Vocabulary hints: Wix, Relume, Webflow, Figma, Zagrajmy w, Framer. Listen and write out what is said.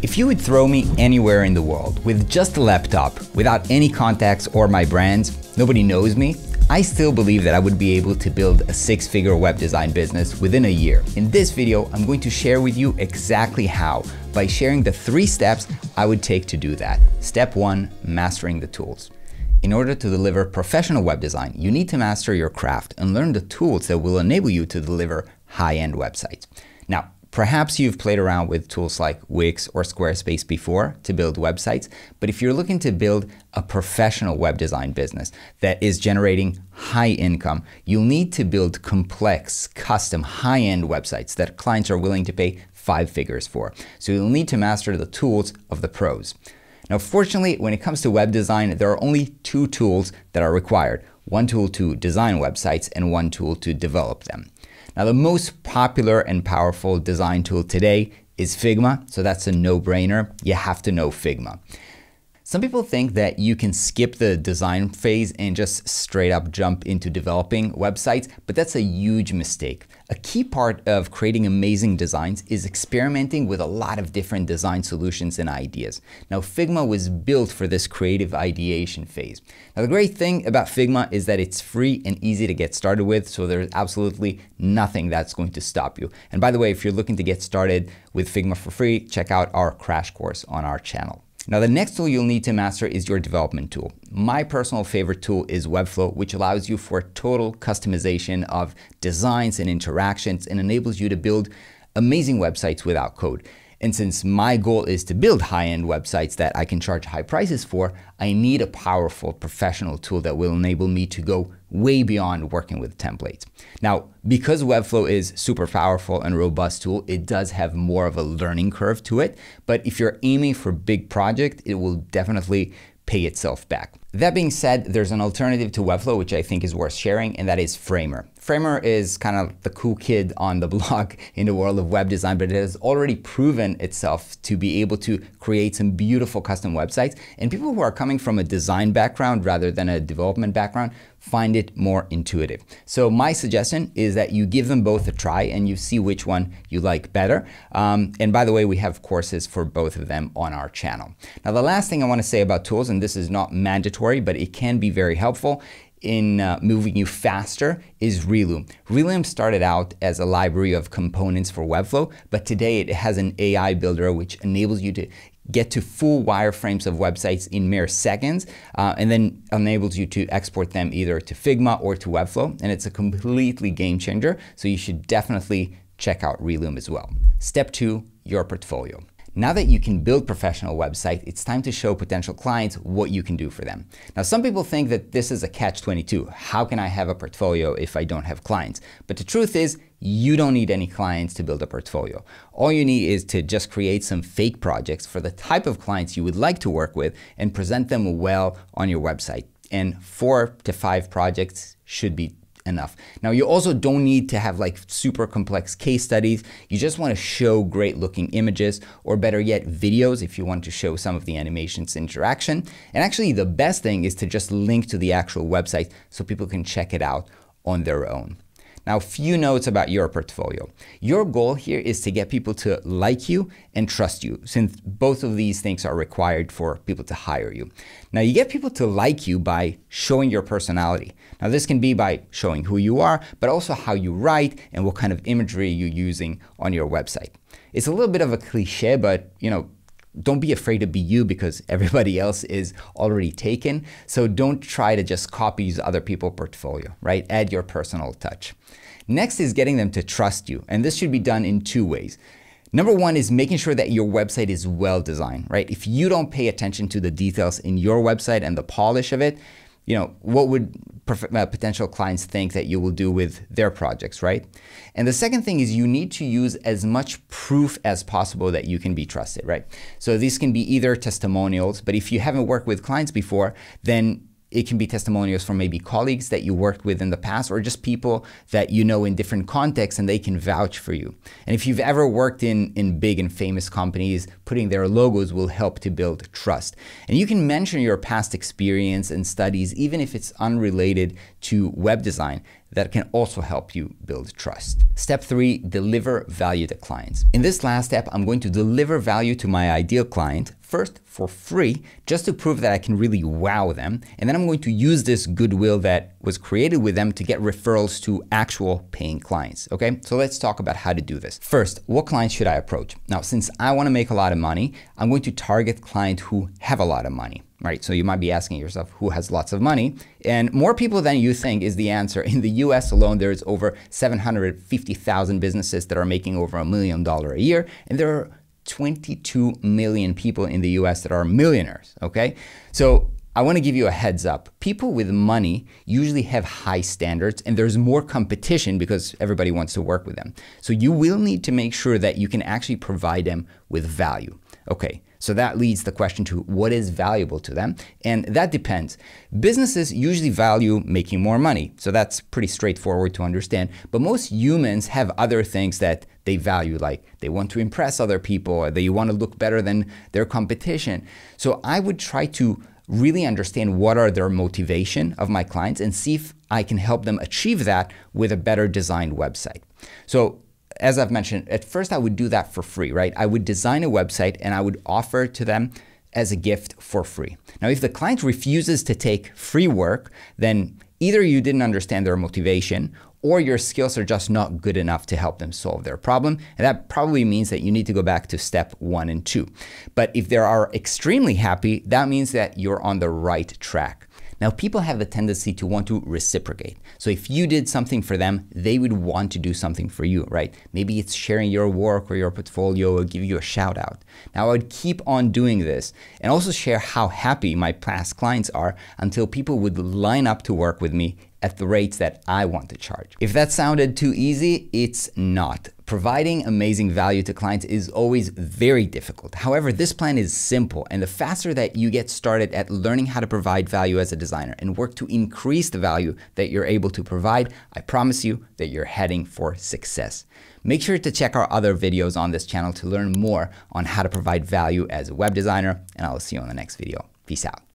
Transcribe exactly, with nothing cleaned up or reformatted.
If you would throw me anywhere in the world with just a laptop, without any contacts or my brands, nobody knows me, I still believe that I would be able to build a six-figure web design business within a year. In this video, I'm going to share with you exactly how, by sharing the three steps I would take to do that. Step one, mastering the tools. In order to deliver professional web design, you need to master your craft and learn the tools that will enable you to deliver high-end websites. Now, perhaps you've played around with tools like Wix or Squarespace before to build websites, but if you're looking to build a professional web design business that is generating high income, you'll need to build complex, custom, high-end websites that clients are willing to pay five figures for. So you'll need to master the tools of the pros. Now, fortunately, when it comes to web design, there are only two tools that are required. One tool to design websites and one tool to develop them. Now, the most popular and powerful design tool today is Figma, so that's a no-brainer. You have to know Figma. Some people think that you can skip the design phase and just straight up jump into developing websites, but that's a huge mistake. A key part of creating amazing designs is experimenting with a lot of different design solutions and ideas. Now, Figma was built for this creative ideation phase. Now, the great thing about Figma is that it's free and easy to get started with, so there's absolutely nothing that's going to stop you. And by the way, if you're looking to get started with Figma for free, check out our crash course on our channel. Now, the next tool you'll need to master is your development tool. My personal favorite tool is Webflow, which allows you for total customization of designs and interactions and enables you to build amazing websites without code. And since my goal is to build high-end websites that I can charge high prices for, I need a powerful professional tool that will enable me to go way beyond working with templates. Now, because Webflow is super powerful and robust tool, it does have more of a learning curve to it, but if you're aiming for big project, it will definitely pay itself back. That being said, there's an alternative to Webflow, which I think is worth sharing, and that is Framer. Framer is kind of the cool kid on the block in the world of web design, but it has already proven itself to be able to create some beautiful custom websites. And people who are coming from a design background rather than a development background find it more intuitive. So my suggestion is that you give them both a try and you see which one you like better. Um, and by the way, we have courses for both of them on our channel. Now, the last thing I want to say about tools, and this is not mandatory, but it can be very helpful in uh, moving you faster, is Relume. Relume started out as a library of components for Webflow, but today it has an A I builder which enables you to get to full wireframes of websites in mere seconds, uh, and then enables you to export them either to Figma or to Webflow, and it's a completely game changer, so you should definitely check out Relume as well. Step two, your portfolio. Now that you can build professional websites, it's time to show potential clients what you can do for them. Now, some people think that this is a catch twenty-two. How can I have a portfolio if I don't have clients? But the truth is, you don't need any clients to build a portfolio. All you need is to just create some fake projects for the type of clients you would like to work with and present them well on your website. And four to five projects should be enough. Now, you also don't need to have like super complex case studies. You just want to show great looking images, or better yet, videos if you want to show some of the animations interaction. And actually, the best thing is to just link to the actual website so people can check it out on their own. Now, a few notes about your portfolio. Your goal here is to get people to like you and trust you, since both of these things are required for people to hire you. Now, you get people to like you by showing your personality. Now, this can be by showing who you are, but also how you write and what kind of imagery you're using on your website. It's a little bit of a cliche, but you know, don't be afraid to be you because everybody else is already taken. So don't try to just copy other people's portfolio, right? Add your personal touch. Next is getting them to trust you. And this should be done in two ways. Number one is making sure that your website is well designed, right? If you don't pay attention to the details in your website and the polish of it, you know, what would potential clients think that you will do with their projects, right? And the second thing is you need to use as much proof as possible that you can be trusted, right? So these can be either testimonials, but if you haven't worked with clients before, then it can be testimonials from maybe colleagues that you worked with in the past, or just people that you know in different contexts and they can vouch for you. And if you've ever worked in, in big and famous companies, putting their logos will help to build trust. And you can mention your past experience and studies, even if it's unrelated to web design. that can also help you build trust. Step three, deliver value to clients. In this last step, I'm going to deliver value to my ideal client, first for free, just to prove that I can really wow them. And then I'm going to use this goodwill that was created with them to get referrals to actual paying clients. Okay, so let's talk about how to do this. First, what clients should I approach? Now, since I want to make a lot of money, I'm going to target clients who have a lot of money. Right, so you might be asking yourself, who has lots of money? And more people than you think is the answer. In the U S alone, there is over seven hundred fifty thousand businesses that are making over a million dollars a year, and there are twenty-two million people in the U S that are millionaires, okay? So I wanna give you a heads up. People with money usually have high standards, and there's more competition because everybody wants to work with them. So you will need to make sure that you can actually provide them with value, okay? So that leads the question to what is valuable to them, and that depends. Businesses usually value making more money, so that's pretty straightforward to understand, but most humans have other things that they value, like they want to impress other people, or they want to look better than their competition. So I would try to really understand what are their motivation of my clients and see if I can help them achieve that with a better designed website. So, as I've mentioned, at first I would do that for free, right? I would design a website and I would offer to them as a gift for free. Now, if the client refuses to take free work, then either you didn't understand their motivation or your skills are just not good enough to help them solve their problem. And that probably means that you need to go back to step one and two. But if they are extremely happy, that means that you're on the right track. Now, people have a tendency to want to reciprocate. So if you did something for them, they would want to do something for you, right? Maybe it's sharing your work or your portfolio or give you a shout out. Now, I would keep on doing this and also share how happy my past clients are until people would line up to work with me at the rates that I want to charge. If that sounded too easy, it's not. Providing amazing value to clients is always very difficult. However, this plan is simple, and the faster that you get started at learning how to provide value as a designer and work to increase the value that you're able to provide, I promise you that you're heading for success. Make sure to check our other videos on this channel to learn more on how to provide value as a web designer, and I'll see you on the next video. Peace out.